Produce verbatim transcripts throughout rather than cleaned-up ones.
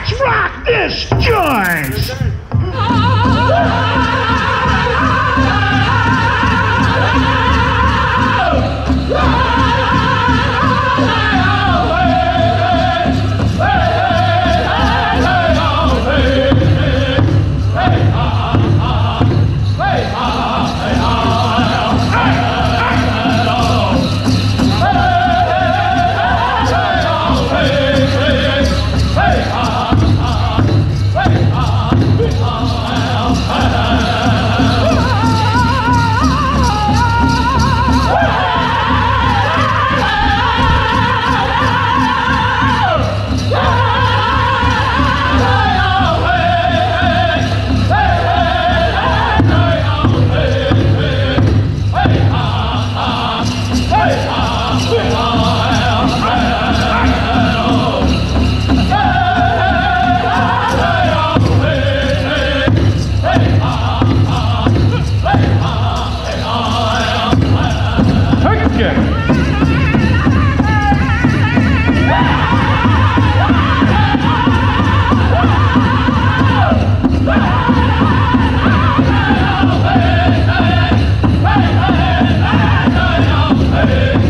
Let's rock this joint!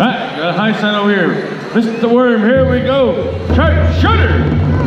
Alright, got a high sign over here. Mister Worm, here we go. Church Shooter!